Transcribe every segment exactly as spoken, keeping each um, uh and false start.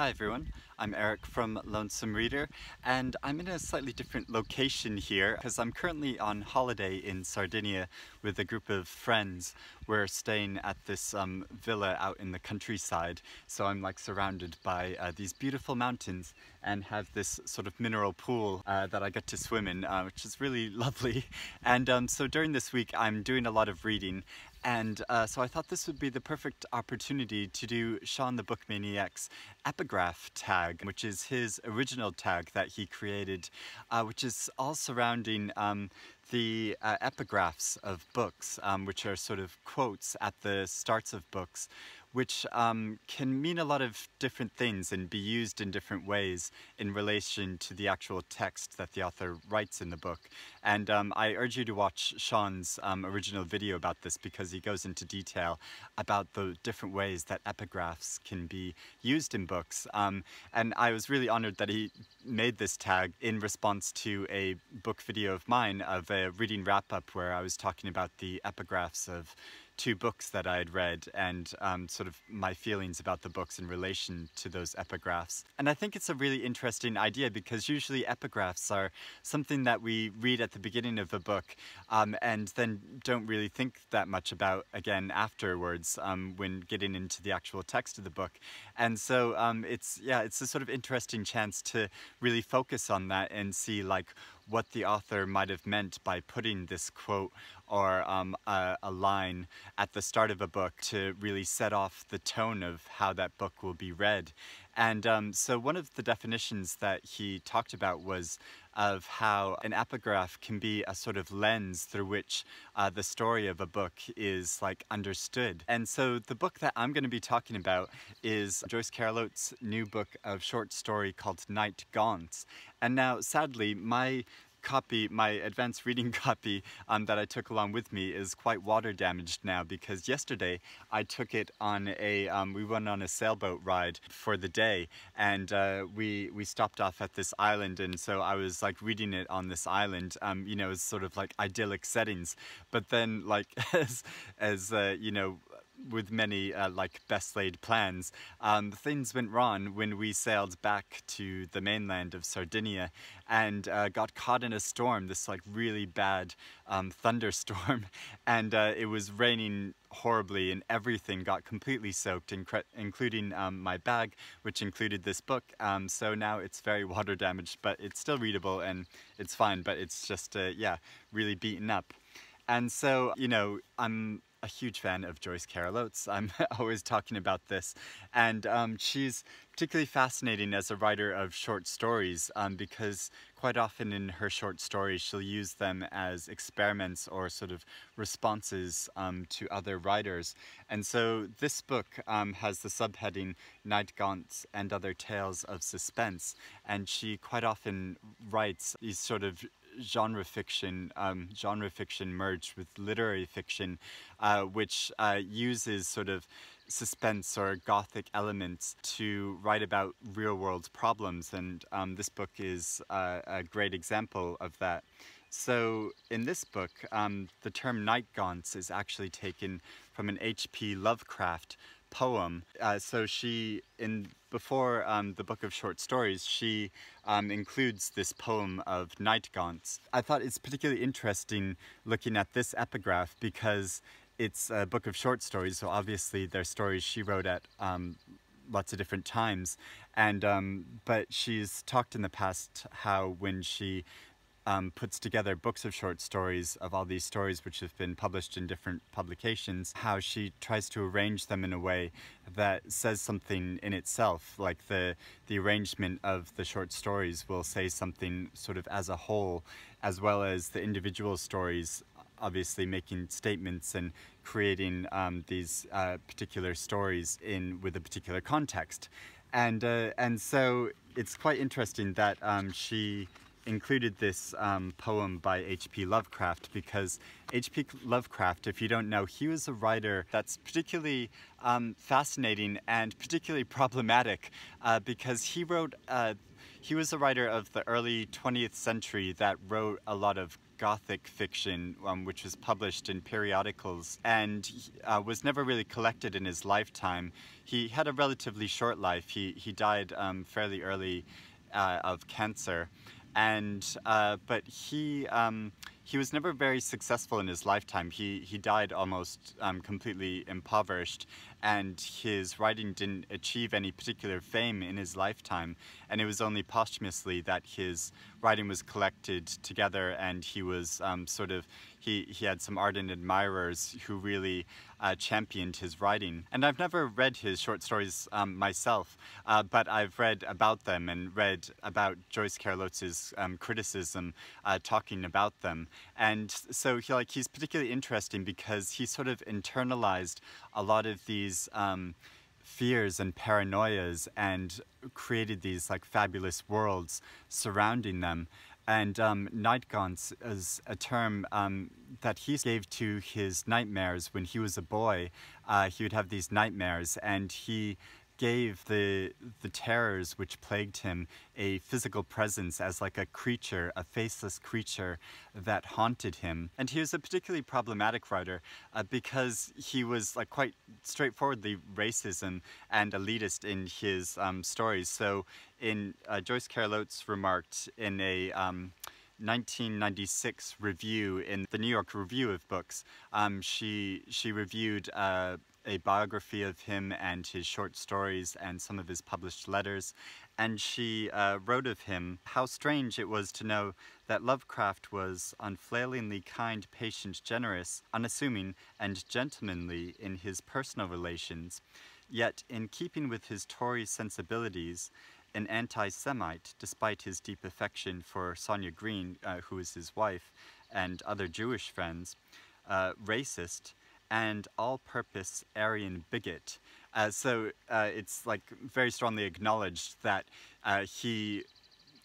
Hi everyone, I'm Eric from Lonesome Reader, and I'm in a slightly different location here because I'm currently on holiday in Sardinia with a group of friends. We're staying at this um, villa out in the countryside, so I'm like surrounded by uh, these beautiful mountains and have this sort of mineral pool uh, that I get to swim in, uh, which is really lovely. And um, so during this week I'm doing a lot of reading. And uh, so I thought this would be the perfect opportunity to do Shawn the Book Maniac's epigraph tag, which is his original tag that he created, uh, which is all surrounding um, the uh, epigraphs of books, um, which are sort of quotes at the starts of books, which um, can mean a lot of different things and be used in different ways in relation to the actual text that the author writes in the book. And um, I urge you to watch Shawn's um, original video about this, because he goes into detail about the different ways that epigraphs can be used in books. Um, and I was really honored that he made this tag in response to a book video of mine, of a reading wrap-up where I was talking about the epigraphs of two books that I had read and um, sort of my feelings about the books in relation to those epigraphs. And I think it's a really interesting idea, because usually epigraphs are something that we read at the beginning of a book um, and then don't really think that much about again afterwards um, when getting into the actual text of the book. And so um, it's, yeah, it's a sort of interesting chance to really focus on that and see like what the author might have meant by putting this quote or um, a, a line at the start of a book to really set off the tone of how that book will be read. And um, so one of the definitions that he talked about was of how an epigraph can be a sort of lens through which uh, the story of a book is like understood. And so the book that I'm going to be talking about is Joyce Carol Oates' new book of short story called Night Gaunts. And now, sadly, my copy, my advanced reading copy um, that I took along with me is quite water damaged now, because yesterday I took it on a, um, we went on a sailboat ride for the day, and uh, we we stopped off at this island, and so I was like reading it on this island, um, you know, it's sort of like idyllic settings. But then like as, as uh, you know, with many uh, like best laid plans, um, things went wrong when we sailed back to the mainland of Sardinia and uh, got caught in a storm, this like really bad um, thunderstorm, and uh, it was raining horribly and everything got completely soaked, incre including um, my bag, which included this book. Um, so now it's very water damaged, but it's still readable and it's fine, but it's just, uh, yeah, really beaten up. And so, you know, I'm a huge fan of Joyce Carol Oates. I'm always talking about this, and um, she's particularly fascinating as a writer of short stories um, because quite often in her short stories she'll use them as experiments or sort of responses um, to other writers. And so this book um, has the subheading Night Gaunts and Other Tales of Suspense, and she quite often writes these sort of genre fiction, um, genre fiction merged with literary fiction, uh, which uh, uses sort of suspense or gothic elements to write about real-world problems, and um, this book is uh, a great example of that. So in this book, um, the term Night Gaunts is actually taken from an H P Lovecraft poem. Uh, so she, in before um, the book of short stories, she um, includes this poem of Night Gaunts. I thought it's particularly interesting looking at this epigraph because it's a book of short stories, so obviously they're stories she wrote at um, lots of different times. And um, but she's talked in the past how when she Um, puts together books of short stories of all these stories which have been published in different publications, how she tries to arrange them in a way that says something in itself, like the the arrangement of the short stories will say something sort of as a whole, as well as the individual stories obviously making statements and creating um, these uh, particular stories in with a particular context. And uh, and so it's quite interesting that um, she included this um, poem by H P Lovecraft, because H P Lovecraft, if you don't know, he was a writer that's particularly um, fascinating and particularly problematic uh, because he wrote, uh, he was a writer of the early twentieth century that wrote a lot of Gothic fiction, um, which was published in periodicals and uh, was never really collected in his lifetime. He had a relatively short life. He, he died um, fairly early uh, of cancer. And, uh, but he, um, he was never very successful in his lifetime. He, he died almost um, completely impoverished, and his writing didn't achieve any particular fame in his lifetime. And it was only posthumously that his writing was collected together, and he was um, sort of, he, he had some ardent admirers who really uh, championed his writing. And I've never read his short stories um, myself, uh, but I've read about them and read about Joyce Carol Oates' um, criticism uh, talking about them. And so he, like, he's particularly interesting because he sort of internalized a lot of these um, fears and paranoias and created these like fabulous worlds surrounding them. And um, night gaunts is a term um, that he gave to his nightmares when he was a boy. Uh, he would have these nightmares, and he gave the, the terrors which plagued him a physical presence as like a creature, a faceless creature that haunted him. And he was a particularly problematic writer uh, because he was like quite straightforwardly racism and elitist in his um, stories. So in uh, Joyce Carol Oates remarked in a um, nineteen ninety-six review in the New York Review of Books, um, she, she reviewed uh, a biography of him and his short stories and some of his published letters, and she uh, wrote of him, "How strange it was to know that Lovecraft was unflailingly kind, patient, generous, unassuming, and gentlemanly in his personal relations, yet in keeping with his Tory sensibilities, an anti-Semite, despite his deep affection for Sonia Green, uh, who is his wife, and other Jewish friends, uh, racist, and all-purpose Aryan bigot." Uh, so uh, it's like very strongly acknowledged that uh, he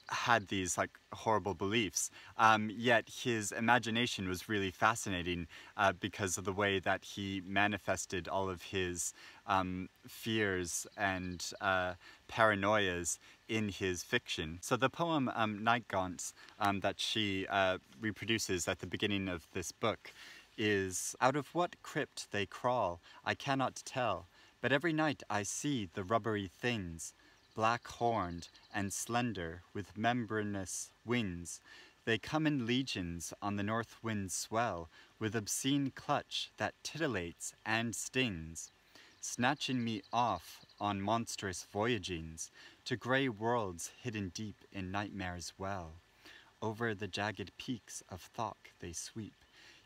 had these like horrible beliefs, um, yet his imagination was really fascinating uh, because of the way that he manifested all of his um, fears and uh, paranoias in his fiction. So the poem um, Night Gaunts um, that she uh, reproduces at the beginning of this book is, "Out of what crypt they crawl, I cannot tell, but every night I see the rubbery things, black-horned and slender with membranous wings. They come in legions on the north wind's swell, with obscene clutch that titillates and stings, snatching me off on monstrous voyagings to grey worlds hidden deep in nightmare's well. Over the jagged peaks of Thok they sweep,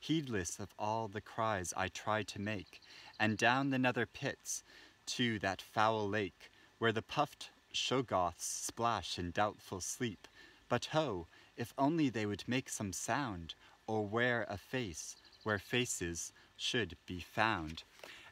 heedless of all the cries I try to make, and down the nether pits to that foul lake, where the puffed shoggoths splash in doubtful sleep. But ho, if only they would make some sound, or wear a face where faces should be found."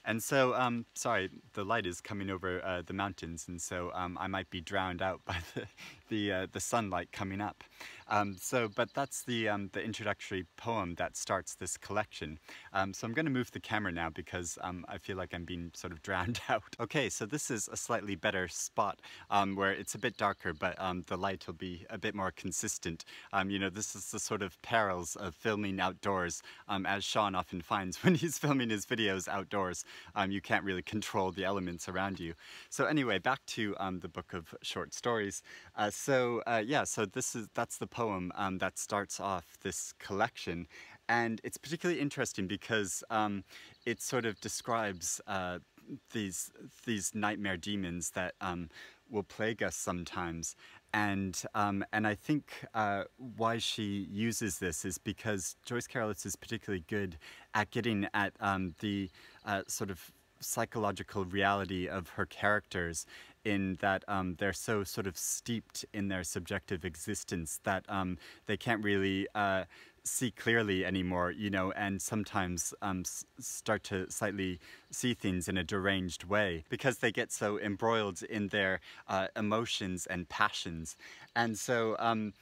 And so, um, sorry, the light is coming over uh, the mountains, and so um, I might be drowned out by the the, uh, the sunlight coming up. Um, so, but that's the um, the introductory poem that starts this collection. Um, so I'm going to move the camera now because um, I feel like I'm being sort of drowned out. Okay, so this is a slightly better spot um, where it's a bit darker, but um, the light will be a bit more consistent. Um, you know, this is the sort of perils of filming outdoors, um, as Shawn often finds when he's filming his videos outdoors. Um, you can't really control the elements around you. So anyway, back to um, the book of short stories. Uh, so uh, yeah, so this is that's the poem um, that starts off this collection, and it's particularly interesting because um, it sort of describes uh, these these nightmare demons that um, will plague us sometimes. And, um, and I think uh, why she uses this is because Joyce Carol Oates is particularly good at getting at um, the uh, sort of psychological reality of her characters, in that um, they're so sort of steeped in their subjective existence that um, they can't really uh, see clearly anymore, you know, and sometimes um, s start to slightly see things in a deranged way because they get so embroiled in their uh, emotions and passions. And so um,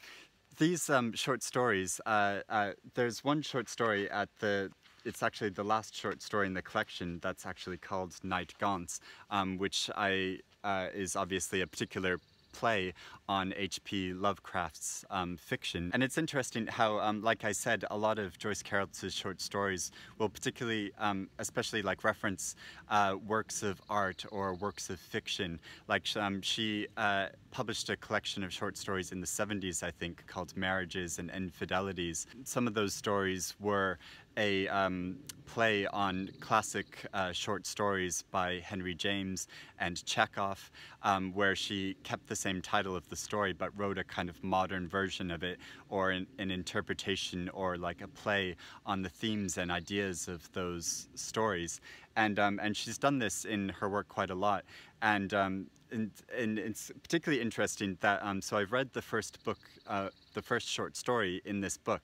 these um, short stories, uh, uh, there's one short story at the, it's actually the last short story in the collection that's actually called Night Gaunts, um, which I, uh, is obviously a particular play on H P. Lovecraft's um, fiction. And it's interesting how, um, like I said, a lot of Joyce Carol's short stories will particularly, um, especially like reference uh, works of art or works of fiction. Like um, she uh, published a collection of short stories in the seventies, I think, called Marriages and Infidelities. Some of those stories were a um, play on classic uh, short stories by Henry James and Chekhov, um, where she kept the same title of the story but wrote a kind of modern version of it, or an, an interpretation or like a play on the themes and ideas of those stories. And, um, and she's done this in her work quite a lot. And, um, and, and it's particularly interesting that, um, so I've read the first book, uh, the first short story in this book,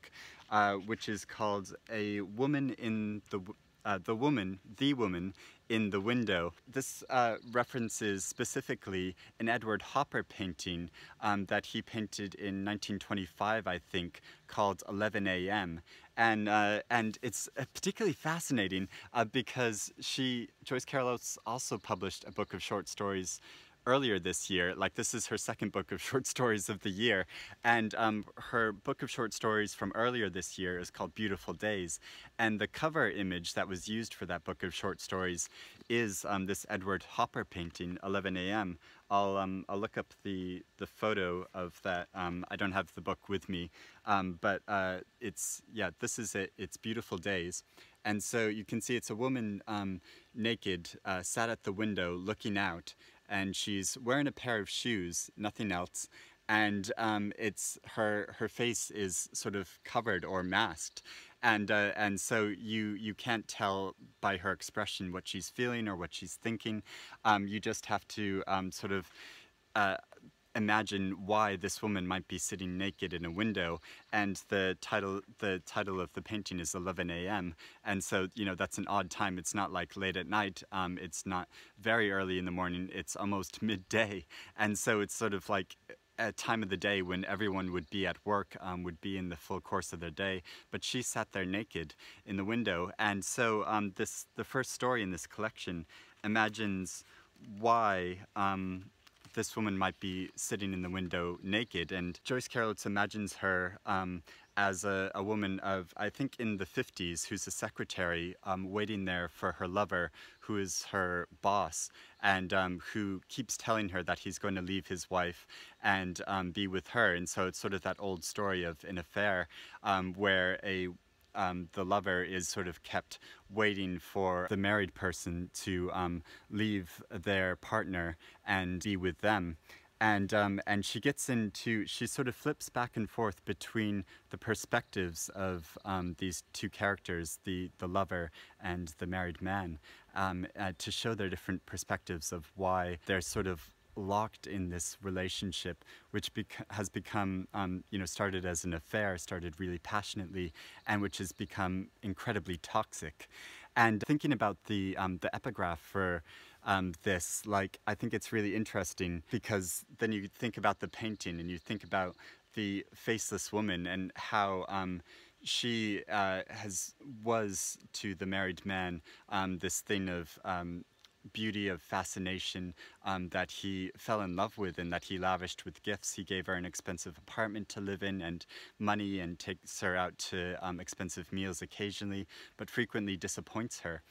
Uh, which is called "A Woman in the uh, the Woman, the Woman in the Window." This uh, references specifically an Edward Hopper painting um, that he painted in nineteen twenty-five, I think, called eleven A M And uh, and it's particularly fascinating uh, because she Joyce Carol Oates also published a book of short stories earlier this year. Like, this is her second book of short stories of the year, and um, her book of short stories from earlier this year is called Beautiful Days, and the cover image that was used for that book of short stories is um, this Edward Hopper painting, eleven A M I'll, um, I'll look up the, the photo of that. Um, I don't have the book with me, um, but uh, it's, yeah, this is it. It's Beautiful Days. And so you can see it's a woman um, naked, uh, sat at the window looking out, and she's wearing a pair of shoes, nothing else, and um, it's her her face is sort of covered or masked, and uh, and so you you can't tell by her expression what she's feeling or what she's thinking. Um, you just have to um, sort of uh, imagine why this woman might be sitting naked in a window. And the title the title of the painting is eleven A M And so, you know, that's an odd time. It's not like late at night. Um, it's not very early in the morning. It's almost midday. And so it's sort of like a time of the day when everyone would be at work, um, would be in the full course of their day, but she sat there naked in the window. And so um, this the first story in this collection imagines why um, this woman might be sitting in the window naked. And Joyce Carol Oates imagines her um, as a, a woman of, I think, in the fifties, who's a secretary um, waiting there for her lover, who is her boss, and um, who keeps telling her that he's going to leave his wife and um, be with her. And so it's sort of that old story of an affair um, where a Um, the lover is sort of kept waiting for the married person to um, leave their partner and be with them. And, um, and she gets into, she sort of flips back and forth between the perspectives of um, these two characters, the, the lover and the married man, um, uh, to show their different perspectives of why they're sort of locked in this relationship, which bec has become, um, you know, started as an affair, started really passionately, and which has become incredibly toxic. And thinking about the um, the epigraph for um, this, like, I think it's really interesting, because then you think about the painting and you think about the faceless woman and how um, she uh, has was to the married man um, this thing of um, beauty, of fascination, um, that he fell in love with and that he lavished with gifts. He gave her an expensive apartment to live in and money, and takes her out to um, expensive meals occasionally, but frequently disappoints her.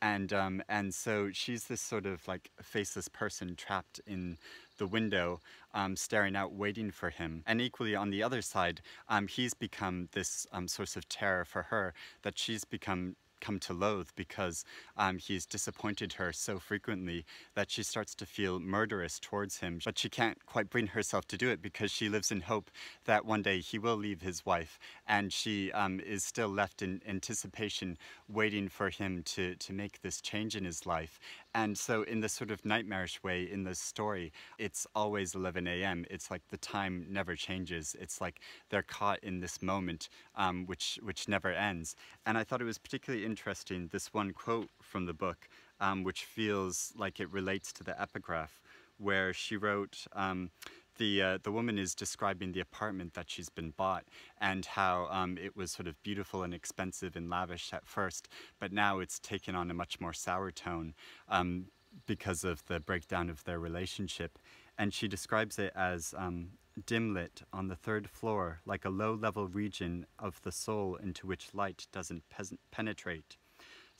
And um, and so she's this sort of like faceless person trapped in the window, um, staring out, waiting for him. And equally on the other side, um, he's become this um, source of terror for her that she's become come to loathe, because um, he's disappointed her so frequently that she starts to feel murderous towards him. But she can't quite bring herself to do it, because she lives in hope that one day he will leave his wife, and she um, is still left in anticipation, waiting for him to, to make this change in his life. And so in this sort of nightmarish way in this story, it's always eleven A M It's like the time never changes. It's like they're caught in this moment, um, which, which never ends. And I thought it was particularly interesting, this one quote from the book, um, which feels like it relates to the epigraph, where she wrote, um, the, uh, the woman is describing the apartment that she's been bought, and how um, it was sort of beautiful and expensive and lavish at first, but now it's taken on a much more sour tone um, because of the breakdown of their relationship. and she describes it as um, dim-lit on the third floor, like a low-level region of the soul into which light doesn't penetrate.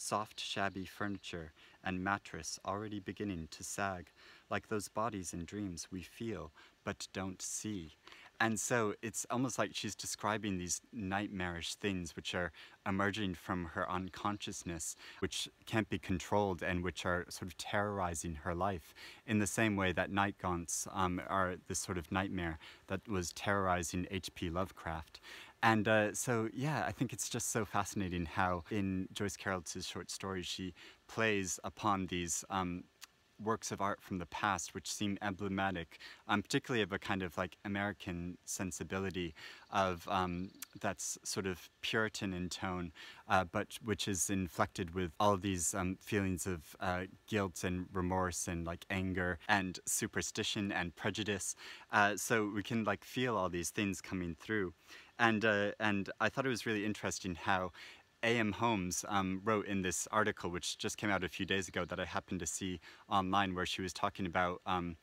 Soft, shabby furniture and mattress already beginning to sag, like those bodies in dreams we feel but don't see. And so it's almost like she's describing these nightmarish things which are emerging from her unconsciousness, which can't be controlled and which are sort of terrorizing her life, in the same way that Night Gaunts um, are this sort of nightmare that was terrorizing H P Lovecraft. And uh, so, yeah, I think it's just so fascinating how in Joyce Carol Oates' short stories she plays upon these um, works of art from the past which seem emblematic, um, particularly of a kind of like American sensibility of um, that's sort of Puritan in tone, uh, but which is inflected with all these um, feelings of uh, guilt and remorse and like anger and superstition and prejudice. Uh, so we can like feel all these things coming through. And, uh, and I thought it was really interesting how A M Holmes um, wrote in this article, which just came out a few days ago that I happened to see online, where she was talking about, um,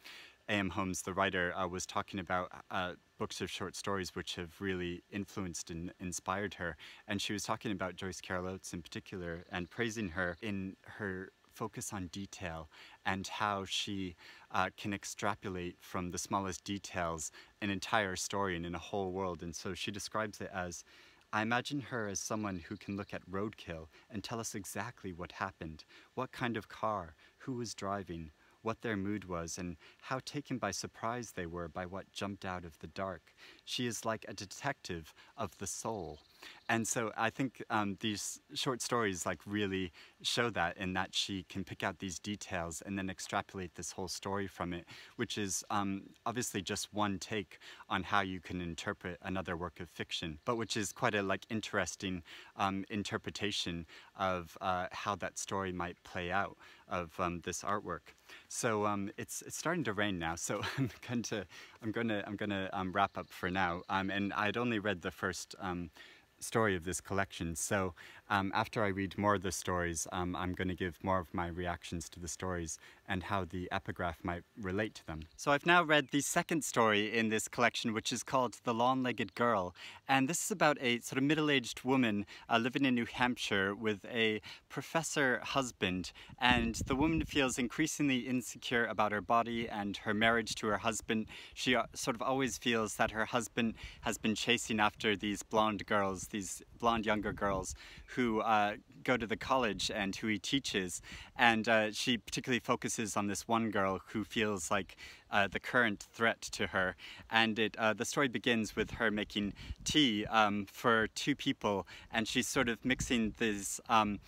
A M Holmes, the writer, uh, was talking about uh, books of short stories which have really influenced and inspired her. And she was talking about Joyce Carol Oates in particular and praising her in her focus on detail and how she uh, can extrapolate from the smallest details an entire story and in a whole world. And so she describes it as, I imagine her as someone who can look at roadkill and tell us exactly what happened, what kind of car, who was driving, what their mood was, and how taken by surprise they were by what jumped out of the dark. She is like a detective of the soul. And so I think um, these short stories like really show that, in that she can pick out these details and then extrapolate this whole story from it, which is um, obviously just one take on how you can interpret another work of fiction, but which is quite a like interesting um, interpretation of uh, how that story might play out of um, this artwork. So um, it's it's starting to rain now, so I'm going to I'm going to I'm going to um, wrap up for now. Um, and I'd only read the first. Um, story of this collection. So um, after I read more of the stories, um, I'm going to give more of my reactions to the stories and how the epigraph might relate to them. So I've now read the second story in this collection, which is called The Long-Legged Girl. And this is about a sort of middle-aged woman uh, living in New Hampshire with a professor husband. And the woman feels increasingly insecure about her body and her marriage to her husband. She sort of always feels that her husband has been chasing after these blonde girls, these blonde younger girls who uh, go to the college and who he teaches. And uh, she particularly focuses on this one girl who feels like uh, the current threat to her. And it, uh, the story begins with her making tea um, for two people, and she's sort of mixing these um,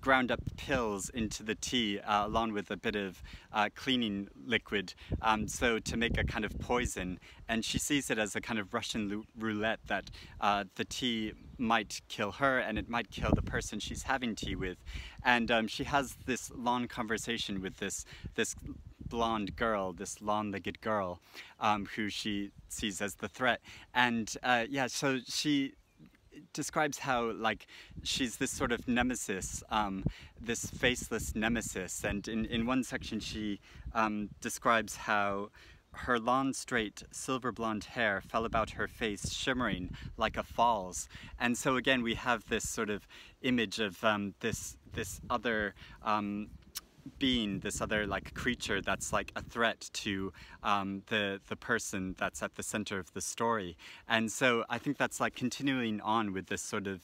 ground up pills into the tea uh, along with a bit of uh, cleaning liquid, um, so to make a kind of poison. And she sees it as a kind of Russian roulette, that uh, the tea might kill her and it might kill the person she's having tea with. And um, she has this long conversation with this this blonde girl, this long-legged girl, um, who she sees as the threat. And uh, yeah, so she describes how like she's this sort of nemesis, um, this faceless nemesis. And in, in one section she um, describes how her long, straight, silver blonde hair fell about her face, shimmering like a falls. And so again, we have this sort of image of um, this this other um, being, this other like creature that's like a threat to um, the the person that's at the center of the story. And so I think that's like continuing on with this sort of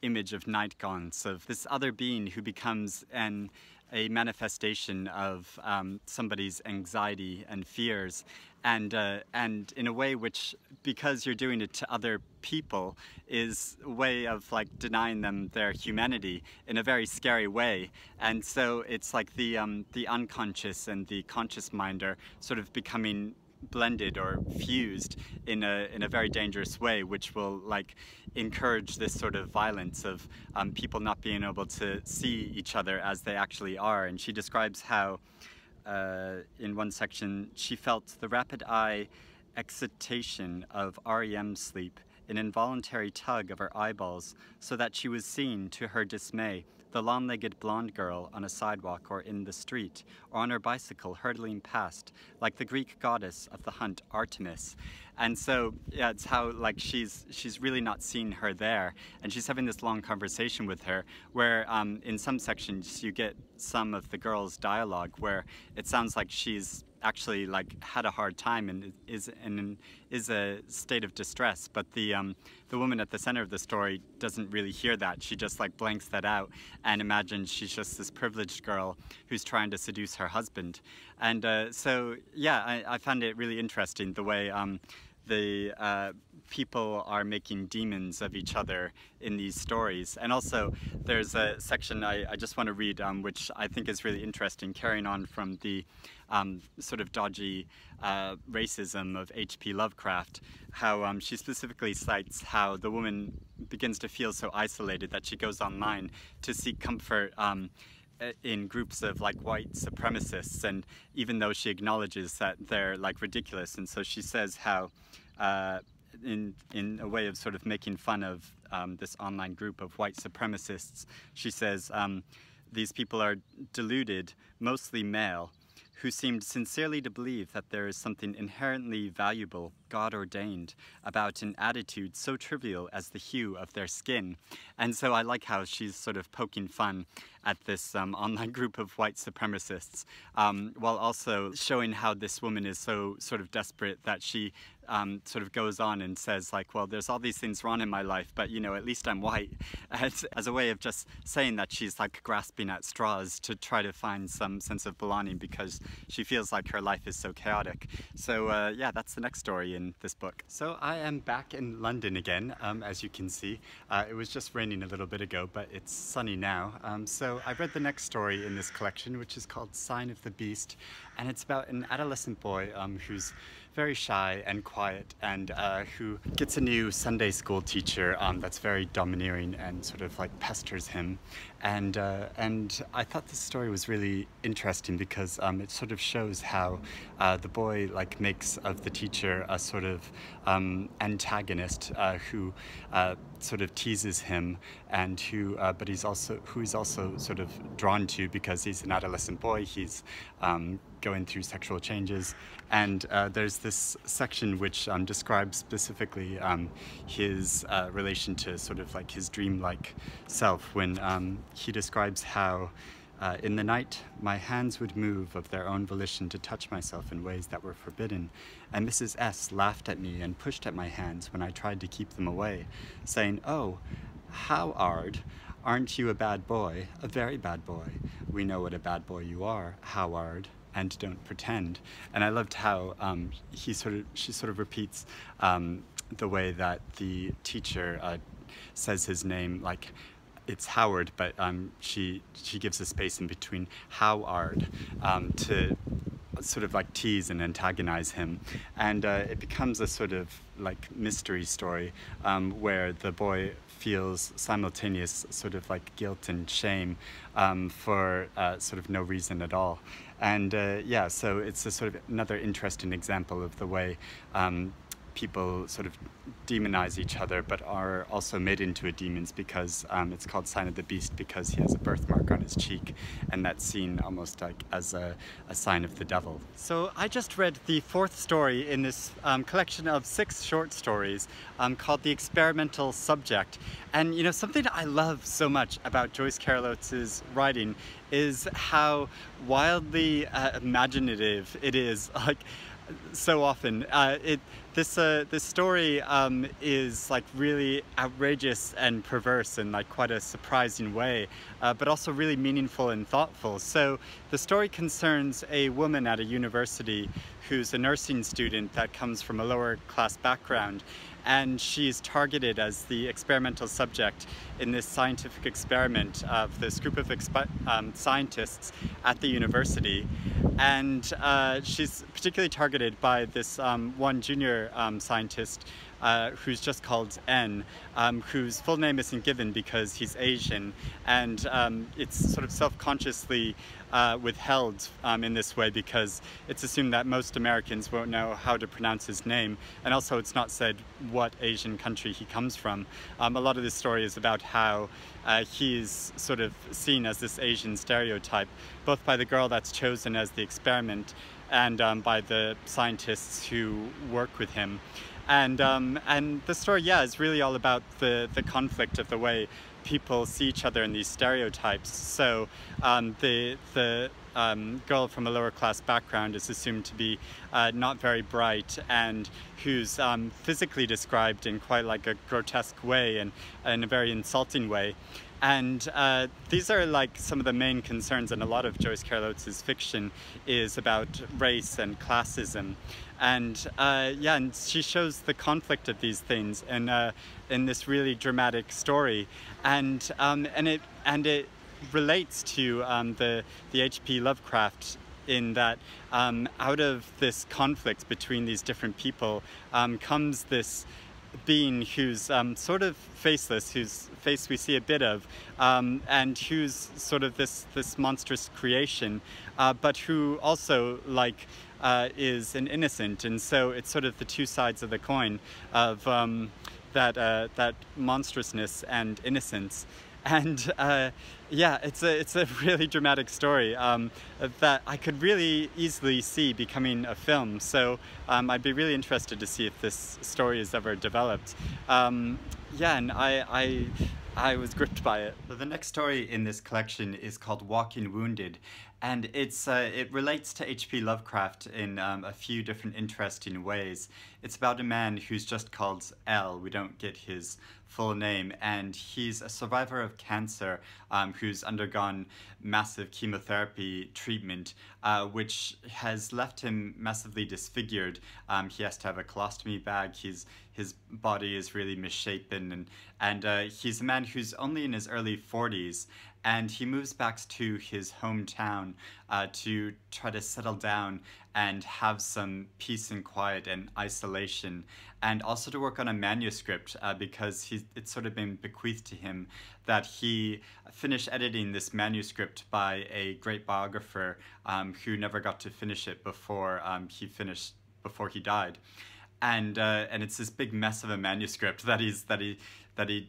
image of Night Gaunts, of this other being who becomes an a manifestation of um, somebody's anxiety and fears, and uh, and in a way which, because you're doing it to other people, is a way of like denying them their humanity in a very scary way. And so it's like the um, the unconscious and the conscious mind are sort of becoming blended or fused in a in a very dangerous way, which will like encourage this sort of violence of um, people not being able to see each other as they actually are. And she describes how uh, in one section she felt the rapid eye excitation of R E M sleep, an involuntary tug of her eyeballs, so that she was seeing, to her dismay, the long-legged blonde girl on a sidewalk or in the street, or on her bicycle hurtling past, like the Greek goddess of the hunt, Artemis. And so, yeah, it's how, like, she's she's really not seeing her there, and she's having this long conversation with her, where um, in some sections you get some of the girl's dialogue where it sounds like she's actually like had a hard time and is in is a state of distress, but the um, the woman at the center of the story doesn't really hear that. She just like blanks that out and imagines she's just this privileged girl who's trying to seduce her husband. And uh, so yeah, I, I found it really interesting the way um, the uh, people are making demons of each other in these stories. And also there's a section I, I just want to read um, which I think is really interesting, carrying on from the um, sort of dodgy uh, racism of H P Lovecraft, how um, she specifically cites how the woman begins to feel so isolated that she goes online to seek comfort um, in groups of like white supremacists, and even though she acknowledges that they're like ridiculous. And so she says how uh, in in a way of sort of making fun of um, this online group of white supremacists, she says um, these people are deluded, mostly male, who seemed sincerely to believe that there is something inherently valuable, God-ordained, about an attitude so trivial as the hue of their skin. And so I like how she's sort of poking fun at this um, online group of white supremacists, um, while also showing how this woman is so sort of desperate that she um, sort of goes on and says, like, well, there's all these things wrong in my life, but, you know, at least I'm white, as, as a way of just saying that she's, like, grasping at straws to try to find some sense of belonging because she feels like her life is so chaotic. So, uh, yeah, that's the next story in this book. So I am back in London again, um, as you can see. Uh, it was just raining a little bit ago, but it's sunny now. Um, so I read the next story in this collection, which is called Sign of the Beast, and it's about an adolescent boy um, who's very shy and quiet, and uh, who gets a new Sunday school teacher um, that's very domineering and sort of like pesters him. And uh, and I thought this story was really interesting because um, it sort of shows how uh, the boy like makes of the teacher a sort of um, antagonist uh, who uh, sort of teases him, and who uh, but he's also who he's also sort of drawn to because he's an adolescent boy. He's um, going through sexual changes, and uh, there's this section which um, describes specifically um, his uh, relation to sort of like his dreamlike self, when um, he describes how uh, in the night my hands would move of their own volition to touch myself in ways that were forbidden, and Missus S laughed at me and pushed at my hands when I tried to keep them away, saying, "Oh, how hard. Aren't you a bad boy, a very bad boy? We know what a bad boy you are, Howard, and don't pretend." And I loved how um, he sort of, she sort of repeats um, the way that the teacher uh, says his name, like it's Howard, but um, she she gives a space in between Howard um, to sort of like tease and antagonize him. And uh, it becomes a sort of like mystery story um, where the boy feels simultaneous sort of like guilt and shame um, for uh, sort of no reason at all. And uh, yeah, so it's a sort of another interesting example of the way um, people sort of demonize each other, but are also made into a demons because um, it's called Sign of the Beast because he has a birthmark on his cheek, and that's seen almost like as a, a sign of the devil. So I just read the fourth story in this um, collection of six short stories um, called The Experimental Subject. And you know, something I love so much about Joyce Carol Oates' writing is how wildly uh, imaginative it is. Like, so often uh, it this uh, this story um, is like really outrageous and perverse in like quite a surprising way, uh, but also really meaningful and thoughtful. So the story concerns a woman at a university who's a nursing student that comes from a lower class background, and she's targeted as the experimental subject in this scientific experiment of this group of um, scientists at the university. And uh, she's particularly targeted by this um, one junior um, scientist uh, who's just called N, um, whose full name isn't given because he's Asian, and um, it's sort of self-consciously Uh, withheld um, in this way because it's assumed that most Americans won't know how to pronounce his name, and also it's not said what Asian country he comes from. Um, a lot of this story is about how uh, he's sort of seen as this Asian stereotype, both by the girl that's chosen as the experiment and um, by the scientists who work with him. And, um, and the story, yeah, is really all about the, the conflict of the way people see each other in these stereotypes. So um, the, the um, girl from a lower class background is assumed to be uh, not very bright, and who's um, physically described in quite like a grotesque way and in a very insulting way. And uh, these are like some of the main concerns in a lot of Joyce Carol Oates' fiction, is about race and classism. And uh, yeah, and she shows the conflict of these things in, uh, in this really dramatic story. And, um, and, it, and it relates to um, the, the H P Lovecraft, in that um, out of this conflict between these different people um, comes this being who's um, sort of faceless, whose face we see a bit of, um, and who's sort of this this monstrous creation, uh, but who also like uh, is an innocent. And so it's sort of the two sides of the coin of um, that uh, that monstrousness and innocence. And uh, yeah, it's a it's a really dramatic story um, that I could really easily see becoming a film. So um, I'd be really interested to see if this story is ever developed. Um, yeah, and I, I I was gripped by it. So the next story in this collection is called Walking Wounded, and it's uh, it relates to H P Lovecraft in um, a few different interesting ways. It's about a man who's just called L. We don't get his full name, and he's a survivor of cancer um, who's undergone massive chemotherapy treatment, uh, which has left him massively disfigured. Um, he has to have a colostomy bag. He's, his body is really misshapen, and, and uh, he's a man who's only in his early forties, and he moves back to his hometown uh, to try to settle down and have some peace and quiet and isolation, and also to work on a manuscript uh, because he's, it's sort of been bequeathed to him that he finish editing this manuscript by a great biographer um, who never got to finish it before um, he finished before he died, and uh, and it's this big mess of a manuscript that he's that he that he.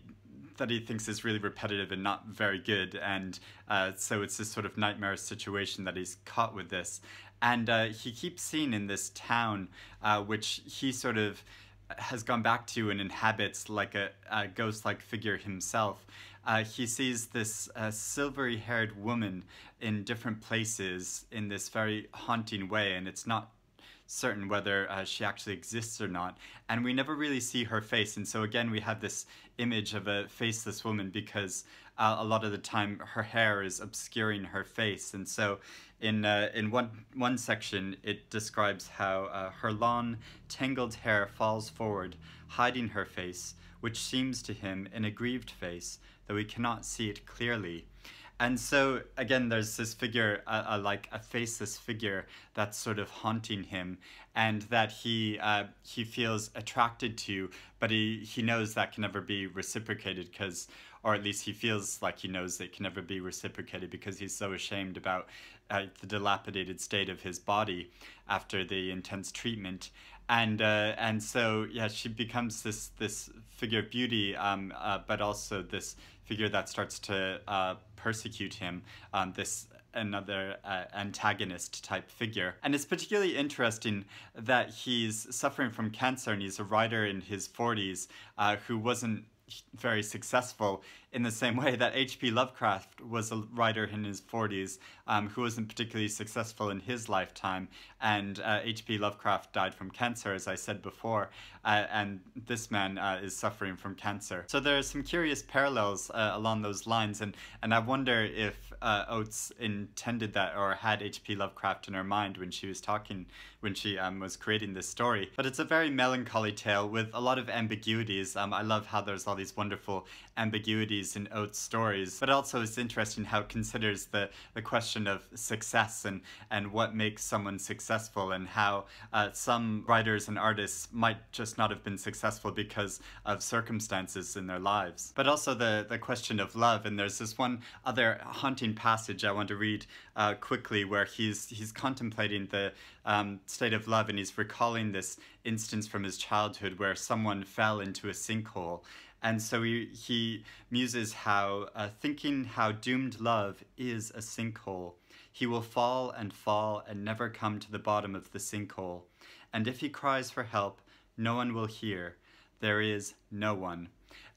that he thinks is really repetitive and not very good, and uh, so it's this sort of nightmarish situation that he's caught with this. And uh, he keeps seeing in this town, uh, which he sort of has gone back to and inhabits like a, a ghost-like figure himself, uh, he sees this uh, silvery-haired woman in different places in this very haunting way, and it's not certain whether uh, she actually exists or not, and we never really see her face. And so again we have this image of a faceless woman, because uh, a lot of the time her hair is obscuring her face. And so in uh, in one one section it describes how uh, her long tangled hair falls forward, hiding her face, which seems to him an aggrieved face, though he cannot see it clearly. And so, again, there's this figure, uh, uh, like a faceless figure that's sort of haunting him, and that he uh, he feels attracted to, but he, he knows that can never be reciprocated, because, or at least he feels like he knows it can never be reciprocated, because he's so ashamed about uh, the dilapidated state of his body after the intense treatment. And uh, and so, yeah, she becomes this this figure of beauty, um, uh, but also this figure that starts to uh, persecute him, um, this another uh, antagonist type figure. And it's particularly interesting that he's suffering from cancer, and he's a writer in his forties uh, who wasn't very successful, in the same way that H P Lovecraft was a writer in his forties um, who wasn't particularly successful in his lifetime. And uh, H P Lovecraft died from cancer, as I said before, uh, and this man uh, is suffering from cancer. So there are some curious parallels uh, along those lines, and, and I wonder if uh, Oates intended that, or had H P Lovecraft in her mind when she was talking, when she um, was creating this story. But it's a very melancholy tale with a lot of ambiguities. Um, I love how there's all these wonderful ambiguities in Oates' stories, but also it's interesting how it considers the, the question of success and, and what makes someone successful, and how uh, some writers and artists might just not have been successful because of circumstances in their lives. But also the, the question of love, and there's this one other haunting passage I want to read uh, quickly, where he's, he's contemplating the um, state of love, and he's recalling this instance from his childhood where someone fell into a sinkhole. And so he, he muses how, uh, thinking how doomed love is a sinkhole, he will fall and fall and never come to the bottom of the sinkhole. And if he cries for help, no one will hear. There is no one.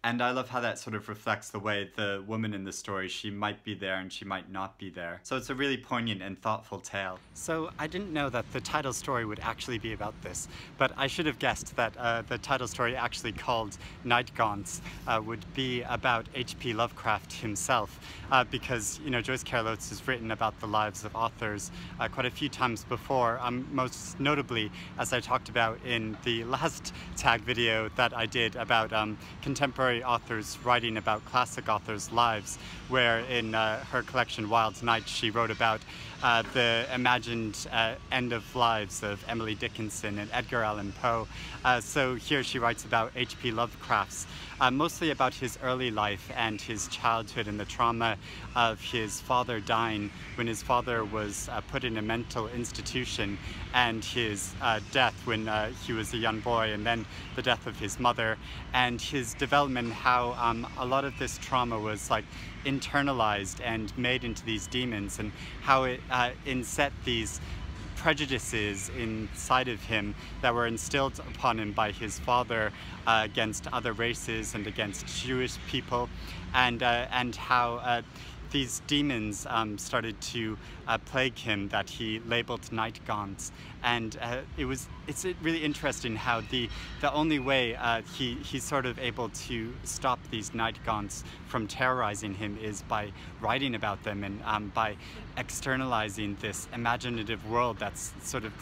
And I love how that sort of reflects the way the woman in the story, she might be there and she might not be there. So it's a really poignant and thoughtful tale. So I didn't know that the title story would actually be about this, but I should have guessed that uh, the title story, actually called Night Gaunts, uh, would be about H P Lovecraft himself, uh, because, you know, Joyce Carol Oates has written about the lives of authors uh, quite a few times before, um, most notably, as I talked about in the last tag video that I did about um, contemporary authors writing about classic authors' lives, where in uh, her collection Wild Nights she wrote about uh, the imagined uh, end of lives of Emily Dickinson and Edgar Allan Poe. Uh, so here she writes about H P Lovecraft's, uh, mostly about his early life and his childhood and the trauma of his father dying when his father was uh, put in a mental institution, and his uh, death when uh, he was a young boy, and then the death of his mother, and his development, and how um, a lot of this trauma was like internalized and made into these demons, and how it uh, inset these prejudices inside of him that were instilled upon him by his father uh, against other races and against Jewish people, and uh, and how uh, these demons um, started to uh, plague him, that he labeled Night Gaunts. And uh, it was, it's really interesting how the, the only way uh, he, he's sort of able to stop these Night Gaunts from terrorizing him is by writing about them, and um, by externalizing this imaginative world that's sort of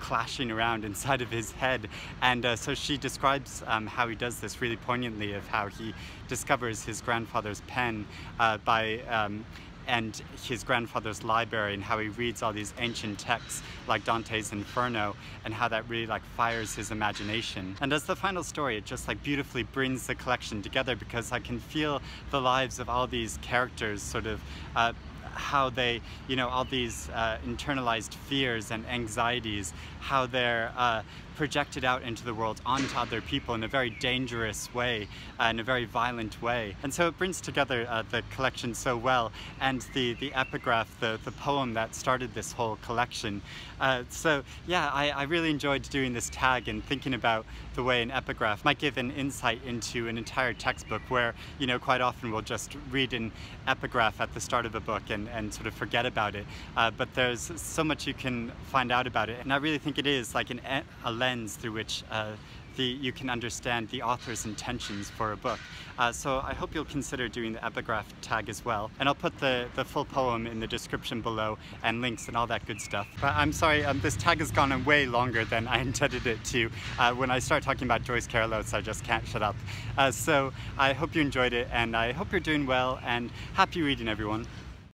clashing around inside of his head. And uh, so she describes um, how he does this really poignantly, of how he discovers his grandfather's pen uh, by um, and his grandfather's library, and how he reads all these ancient texts like Dante's Inferno, and how that really like fires his imagination. And as the final story, it just like beautifully brings the collection together, because I can feel the lives of all these characters sort of uh, how they, you know, all these uh, internalized fears and anxieties, how they're uh, projected out into the world onto other people in a very dangerous way, uh, in a very violent way. And so it brings together uh, the collection so well, and the, the epigraph, the, the poem that started this whole collection. Uh, so yeah, I, I really enjoyed doing this tag and thinking about the way an epigraph might give an insight into an entire textbook, where, you know, quite often we'll just read an epigraph at the start of a book and, and sort of forget about it. Uh, but there's so much you can find out about it. And I really think it is like an, a lens through which uh, the, you can understand the author's intentions for a book. Uh, so I hope you'll consider doing the epigraph tag as well. And I'll put the, the full poem in the description below, and links and all that good stuff. But I'm sorry, um, this tag has gone on way longer than I intended it to. Uh, when I start talking about Joyce Carol Oates, I just can't shut up. Uh, so I hope you enjoyed it, and I hope you're doing well, and happy reading, everyone.